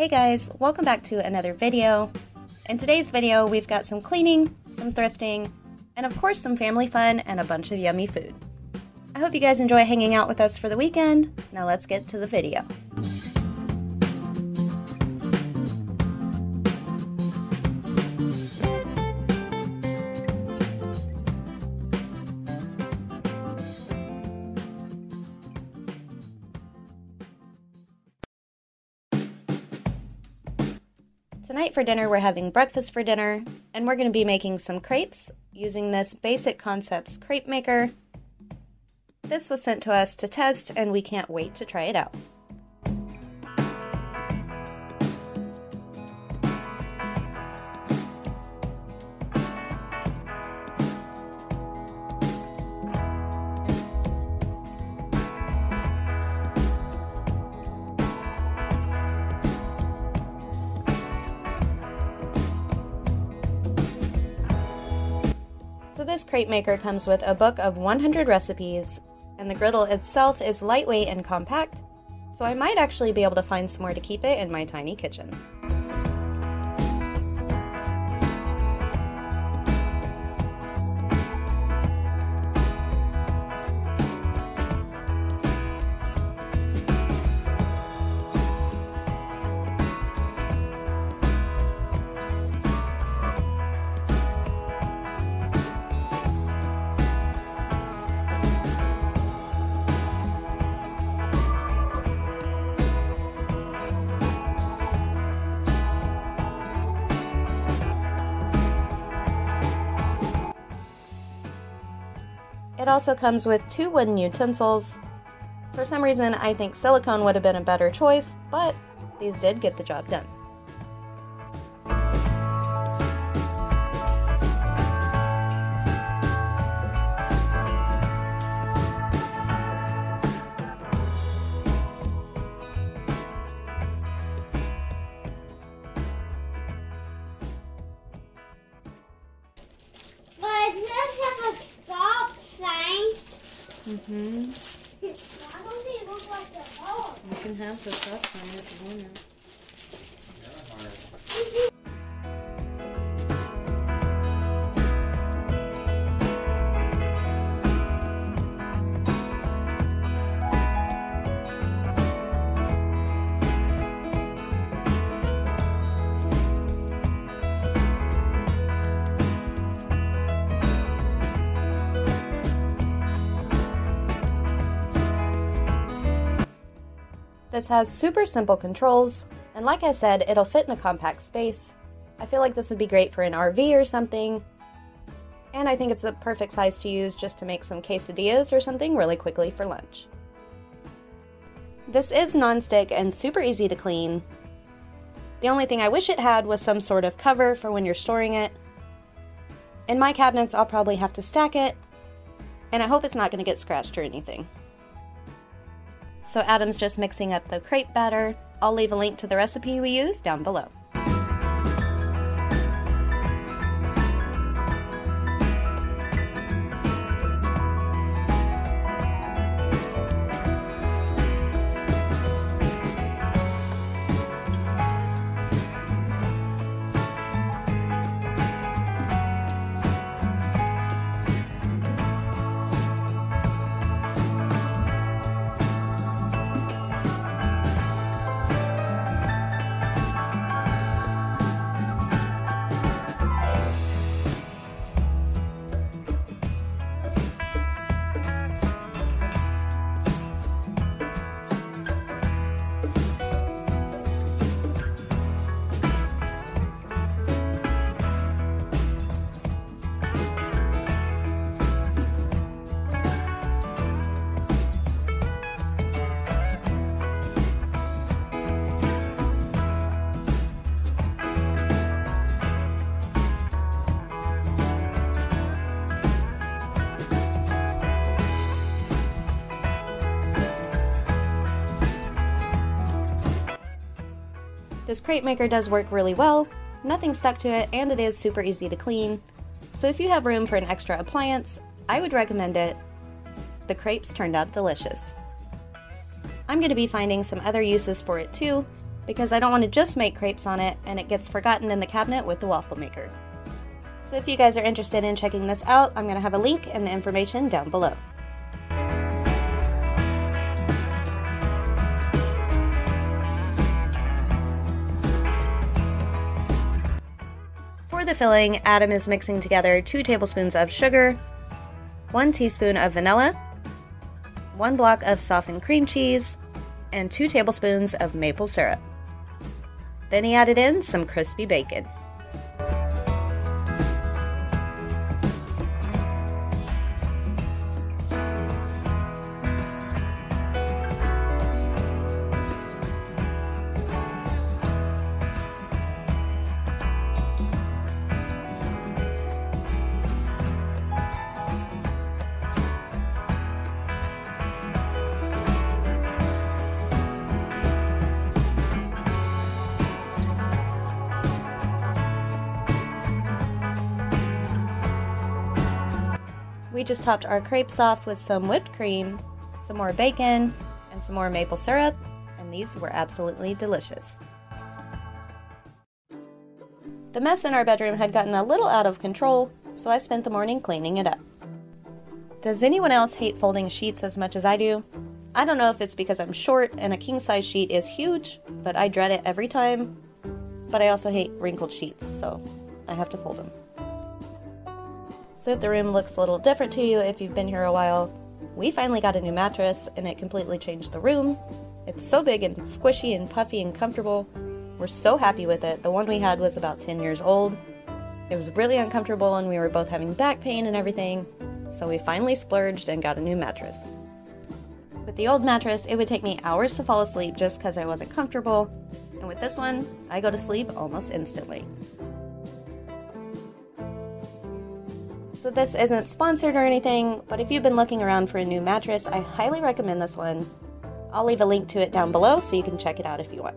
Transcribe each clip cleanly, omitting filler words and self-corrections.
Hey guys, welcome back to another video. In today's video, we've got some cleaning, some thrifting, and of course some family fun and a bunch of yummy food. I hope you guys enjoy hanging out with us for the weekend. Now let's get to the video. Tonight for dinner, we're having breakfast for dinner, and we're going to be making some crepes using this Basic Concepts Crepe Maker. This was sent to us to test, and we can't wait to try it out. So this crepe maker comes with a book of 100 recipes, and the griddle itself is lightweight and compact, so I might actually be able to find somewhere to keep it in my tiny kitchen. It also comes with two wooden utensils. For some reason, I think silicone would have been a better choice, but these did get the job done. Mm-hmm. Why don't they look like the hole? You can have the stop sign at the moment. This has super simple controls, and like I said, it'll fit in a compact space. I feel like this would be great for an RV or something, and I think it's the perfect size to use just to make some quesadillas or something really quickly for lunch. This is nonstick and super easy to clean. The only thing I wish it had was some sort of cover for when you're storing it. In my cabinets, I'll probably have to stack it, and I hope it's not going to get scratched or anything. So Adam's just mixing up the crepe batter. I'll leave a link to the recipe we used down below. This crepe maker does work really well, nothing stuck to it, and it is super easy to clean. So if you have room for an extra appliance, I would recommend it. The crepes turned out delicious. I'm going to be finding some other uses for it too, because I don't want to just make crepes on it and it gets forgotten in the cabinet with the waffle maker. So if you guys are interested in checking this out, I'm going to have a link and the information down below. For the filling, Adam is mixing together 2 tablespoons of sugar, 1 teaspoon of vanilla, 1 block of softened cream cheese, and 2 tablespoons of maple syrup. Then he added in some crispy bacon. We just topped our crepes off with some whipped cream, some more bacon, and some more maple syrup, and these were absolutely delicious. The mess in our bedroom had gotten a little out of control, so I spent the morning cleaning it up. Does anyone else hate folding sheets as much as I do? I don't know if it's because I'm short and a king-size sheet is huge, but I dread it every time. But I also hate wrinkled sheets, so I have to fold them. So if the room looks a little different to you if you've been here a while, we finally got a new mattress and it completely changed the room. It's so big and squishy and puffy and comfortable. We're so happy with it. The one we had was about 10 years old. It was really uncomfortable and we were both having back pain and everything, so we finally splurged and got a new mattress. With the old mattress, it would take me hours to fall asleep just because I wasn't comfortable, and with this one, I go to sleep almost instantly. So this isn't sponsored or anything, but if you've been looking around for a new mattress, I highly recommend this one. I'll leave a link to it down below so you can check it out if you want.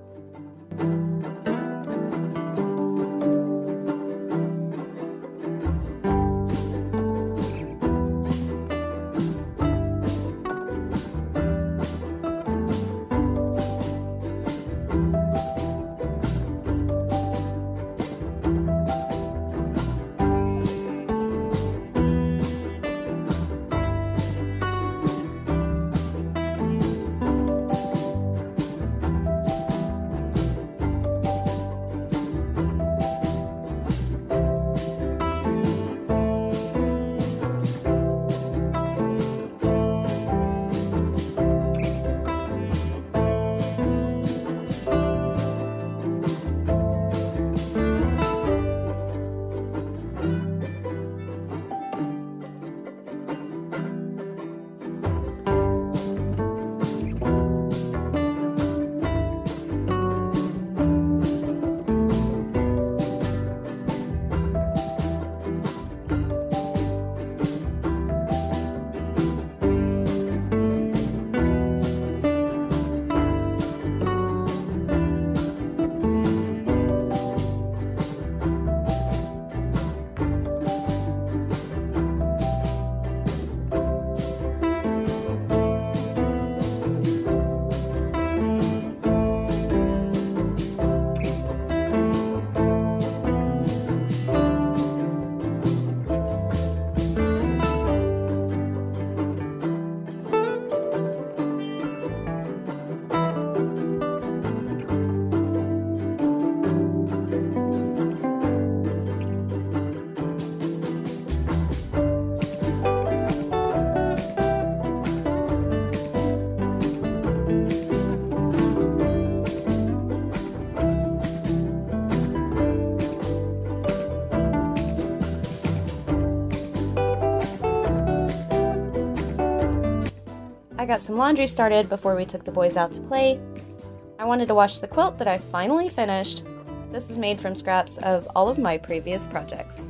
I got some laundry started before we took the boys out to play. I wanted to wash the quilt that I finally finished. This is made from scraps of all of my previous projects.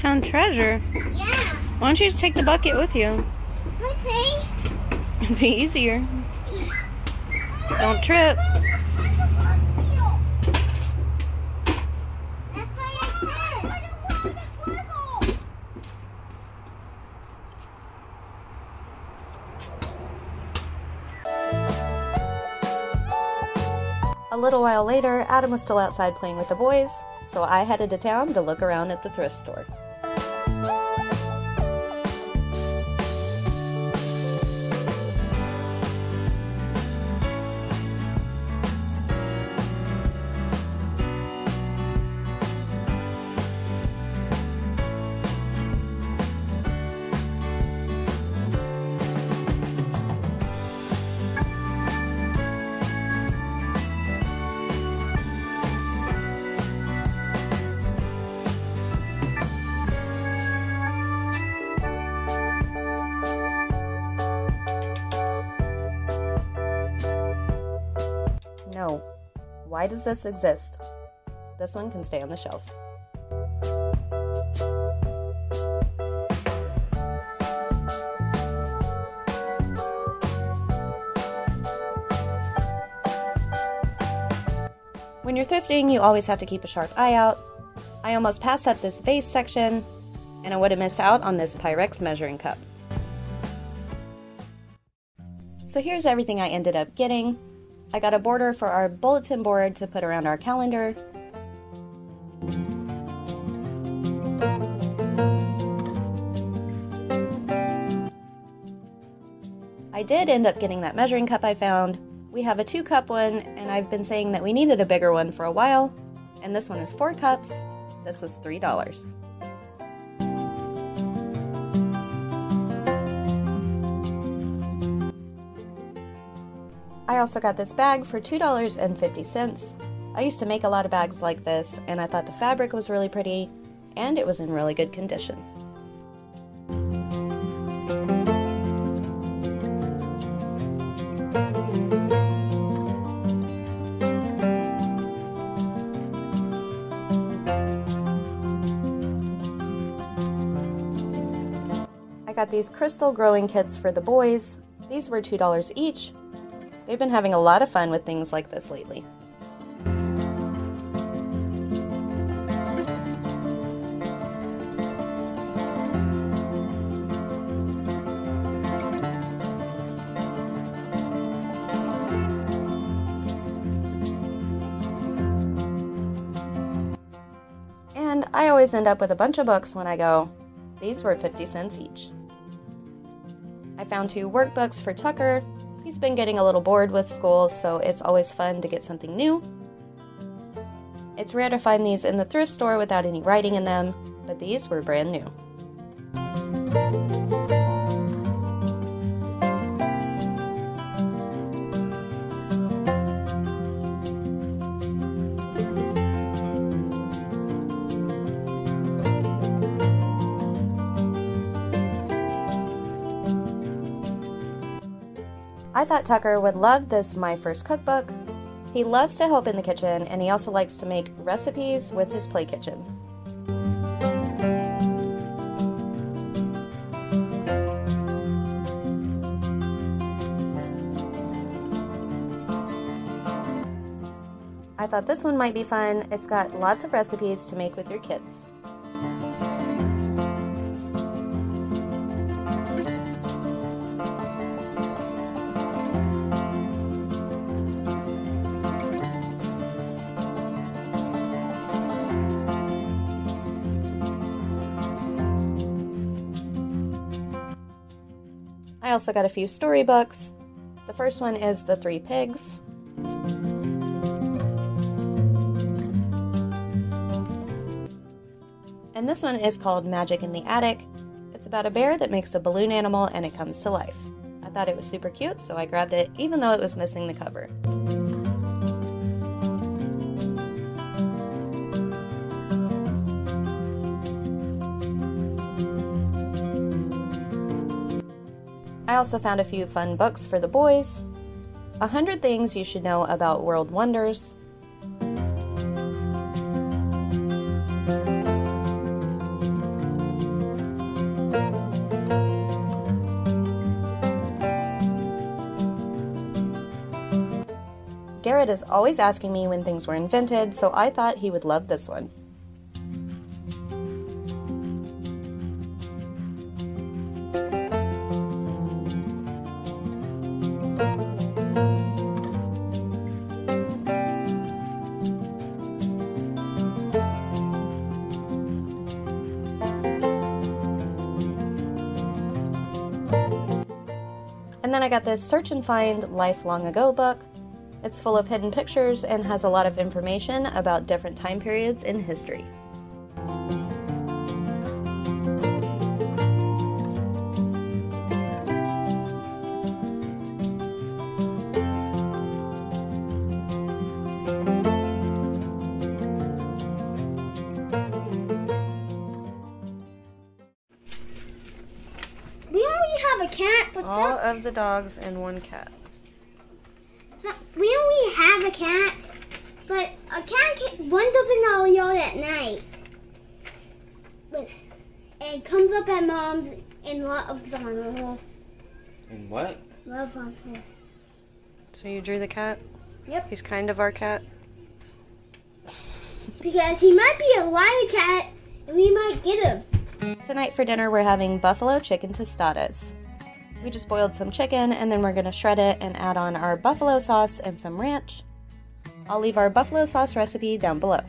found treasure. Yeah. Why don't you just take the bucket with you? Okay. It'd be easier. Don't trip. A little while later, Adam was still outside playing with the boys, so I headed to town to look around at the thrift store. No. Why does this exist? This one can stay on the shelf. When you're thrifting, you always have to keep a sharp eye out. I almost passed up this vase section, and I would have missed out on this Pyrex measuring cup. So here's everything I ended up getting. I got a border for our bulletin board to put around our calendar. I did end up getting that measuring cup I found. We have a 2-cup one, and I've been saying that we needed a bigger one for a while, and this one is 4 cups. This was $3. I also got this bag for $2.50. I used to make a lot of bags like this, and I thought the fabric was really pretty, and it was in really good condition. I got these crystal growing kits for the boys. These were $2 each. They've been having a lot of fun with things like this lately. And I always end up with a bunch of books when I go. These were 50 cents each. I found 2 workbooks for Tucker. He's been getting a little bored with school, so it's always fun to get something new. It's rare to find these in the thrift store without any writing in them, but these were brand new. I thought Tucker would love this My First Cookbook. He loves to help in the kitchen, and he also likes to make recipes with his play kitchen. I thought this one might be fun. It's got lots of recipes to make with your kids. I also got a few storybooks. The first one is The Three Pigs. And this one is called Magic in the Attic. It's about a bear that makes a balloon animal and it comes to life. I thought it was super cute, so I grabbed it even though it was missing the cover. I also found a few fun books for the boys. 100 Things You Should Know About World Wonders. Jared is always asking me when things were invented, so I thought he would love this one. And then I got this Search and Find Life Long Ago book. It's full of hidden pictures and has a lot of information about different time periods in history. We only have a cat, but all of the dogs and one cat. So we only have a cat, but a cat runs up in our yard at night, and comes up at Mom's and loves on her. And what? Loves on her. So you drew the cat? Yep. He's kind of our cat. Because he might be a wild cat, and we might get him. Tonight for dinner we're having buffalo chicken tostadas. We just boiled some chicken and then we're gonna shred it and add on our buffalo sauce and some ranch. I'll leave our buffalo sauce recipe down below.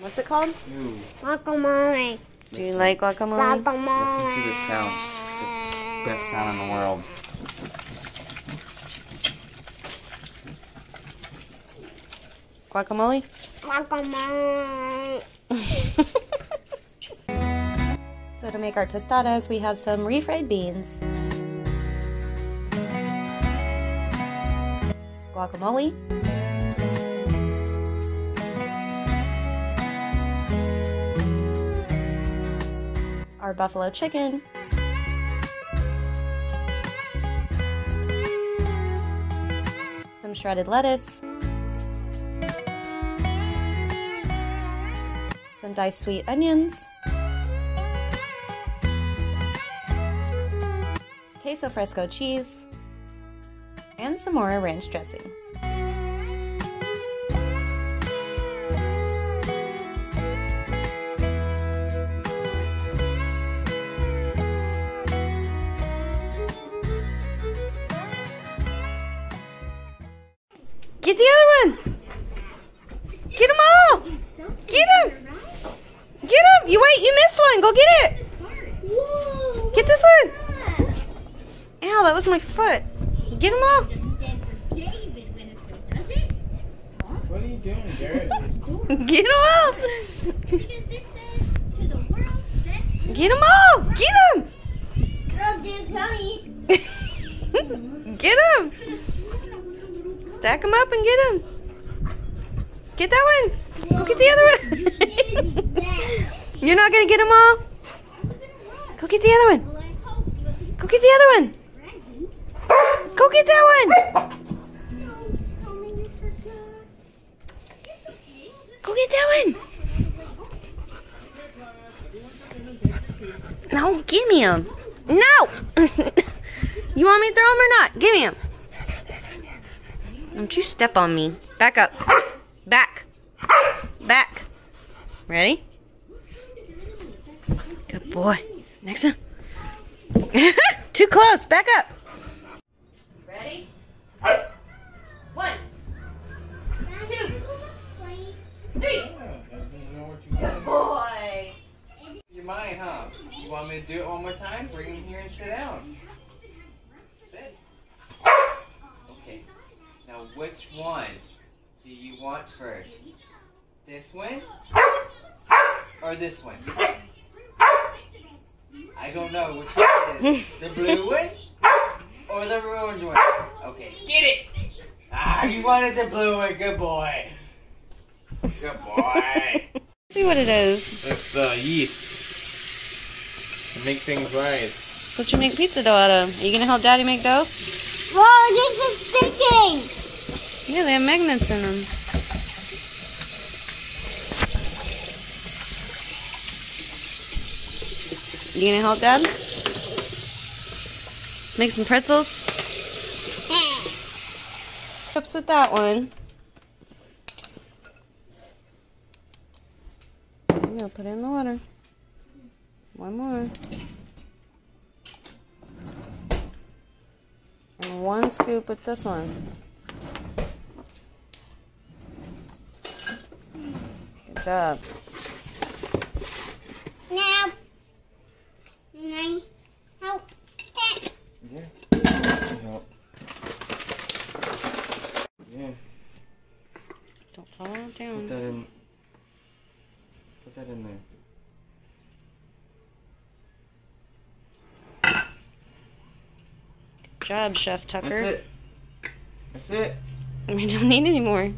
What's it called? Ooh. Guacamole. Do you like guacamole? Guacamole. Listen to this sound. It's the best sound in the world. Guacamole? Guacamole. So to make our tostadas, we have some refried beans, guacamole, our buffalo chicken, some shredded lettuce, some diced sweet onions, queso fresco cheese, and some more ranch dressing. Get the other one! Get them all! Get them! Get them! You wait, you missed one! Go get it! Get this one! Ow, that was my foot! Get them all! What are you doing, Jared? Get them all! Get them all! Get them! Get them! Stack them up and get them. Get that one. Go get the other one. You're not going to get them all? Go get the other one. Go get the other one. Go get that one. Go get that one. No, give me them. No. You want me to throw them or not? Give me them. Don't you step on me. Back up. Back. Back. Ready? Good boy. Next one. Too close. Back up. Ready? 1, 2, 3. Good boy. You're mine, huh? You want me to do it one more time? Bring him here and sit down. Sit. Now which one do you want first? This one? Or this one? I don't know which one it is. The blue one? Or the orange one? Okay, get it! Ah, you wanted the blue one, good boy. Good boy. See what it is. It's yeast. To make things rise. That's what you make pizza dough out of. Are you going to help Daddy make dough? Whoa, this is sticking! Yeah, they have magnets in them. You going to help Dad? Make some pretzels? Cups with that one. I'm going to put it in the water. One more. And one scoop with this one. Good job. Now, can I help it? Yeah, you help. Yeah. Don't fall down. Put that in. Put that in there. Good job, Chef Tucker. That's it. That's it. We don't need any more.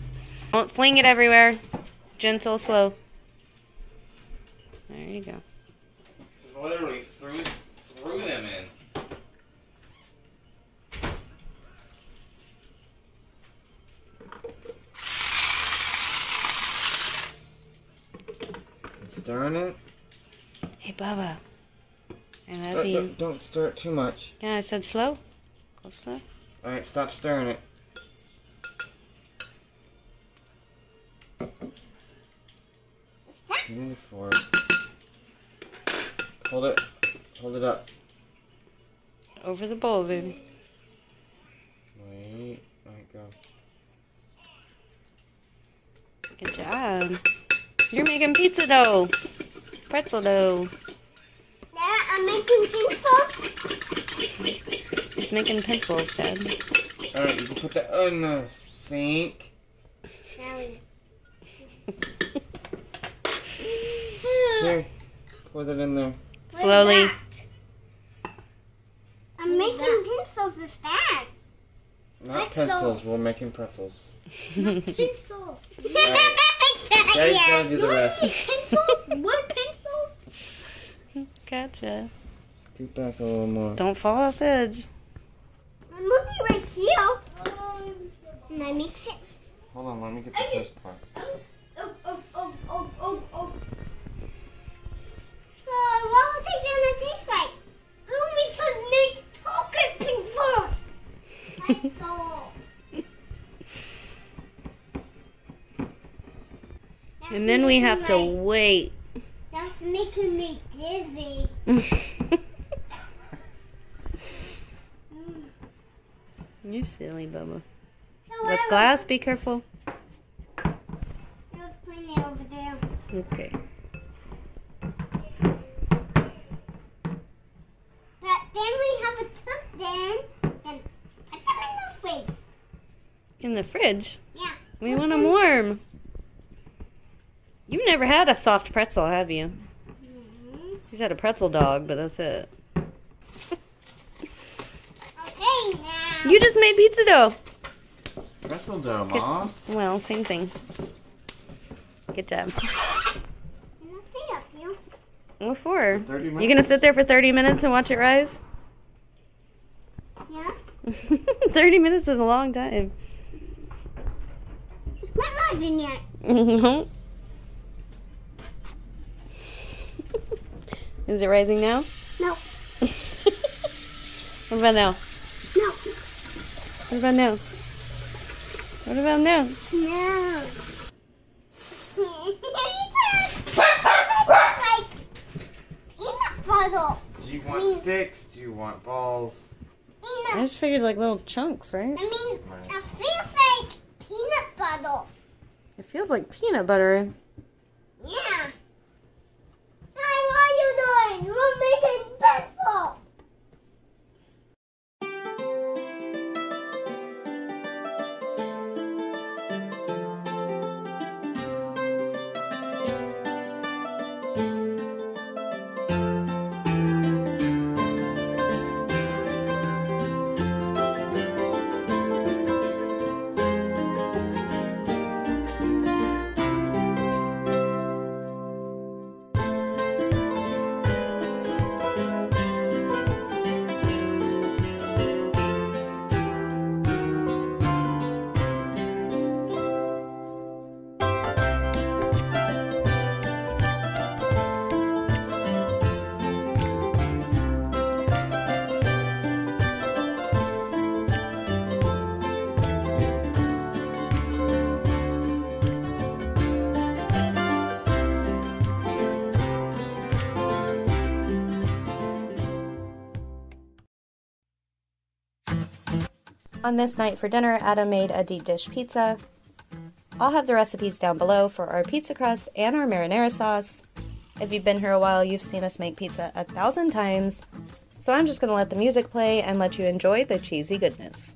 Don't fling it everywhere. Gentle, slow. There you go. Literally threw them in. Stirring it. Hey, Bubba. I love you. Don't stir it too much. Yeah, I said slow. All right, stop stirring it. You need a fork. Hold it. Hold it up. Over the bowl, baby. Wait. All right, go. Good job. You're making pizza dough. Pretzel dough. Yeah, I'm making pizza. It's making pencils, Dad. Alright, you can put that in the sink. Here, put it in there. Slowly. I'm making pencils with that. Not pencils, we're making pretzels. Not pencils. Right. Daddy's gonna do the rest. Pencils? What pencils? Gotcha. Scoot back a little more. Don't fall off the edge. Here. And I mix it. Hold on, let me get the first part. So what will they gonna taste like? We should make pocket pizzas. That's all. And then we have to wait. That's making me dizzy. You're silly, Bubba. That's glass. Be careful. I was putting it over there. Okay. But then we have a cook then. And I put them in the fridge. In the fridge? Yeah. We want them warm. You've never had a soft pretzel, have you? Mm-hmm. He's had a pretzel dog, but that's it. You just made pizza dough. Pretzel dough, Mom. Well, same thing. Good job. What for? You gonna sit there for 30 minutes and watch it rise? Yeah. 30 minutes is a long time. It's not large in yet. Is it rising now? No. What about now? No. What about now? What about now? No. Like peanut butter. Do you want sticks? Do you want balls? I just figured like little chunks, right? I mean, it feels like peanut butter. It feels like peanut butter. Yeah. Dad, what are you doing? You're making pencil. On this night for dinner, Adam made a deep dish pizza. I'll have the recipes down below for our pizza crust and our marinara sauce. If you've been here a while, you've seen us make pizza 1,000 times, so I'm just going to let the music play and let you enjoy the cheesy goodness.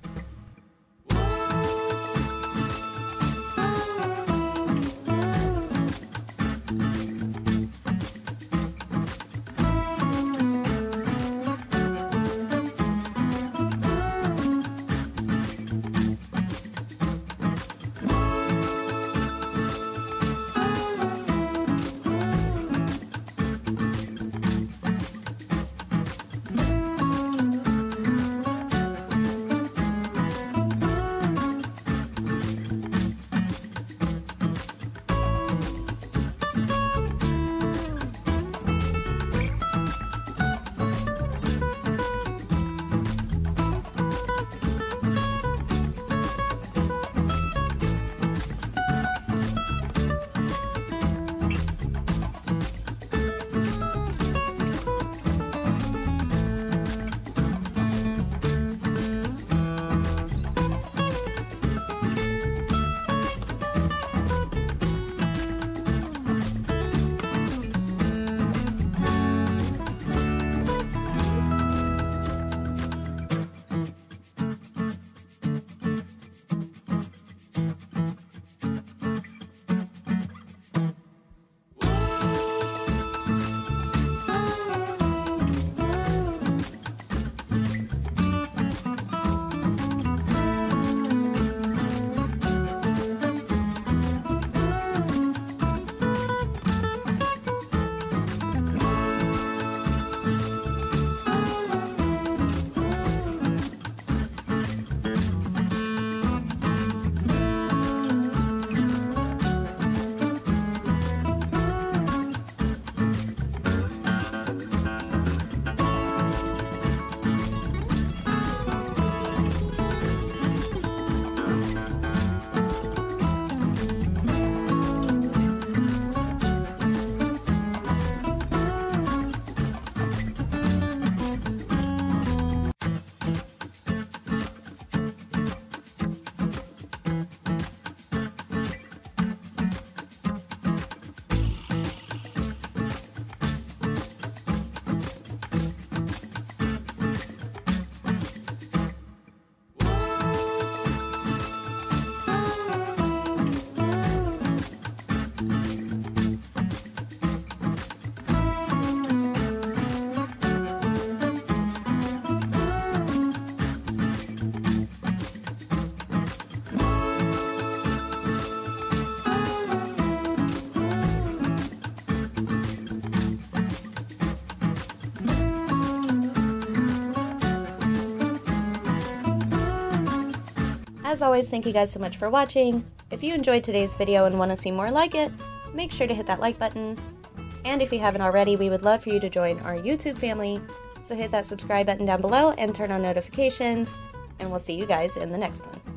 As always, thank you guys so much for watching. If you enjoyed today's video and want to see more like it, make sure to hit that like button. And if you haven't already, we would love for you to join our YouTube family, so hit that subscribe button down below and turn on notifications, and we'll see you guys in the next one.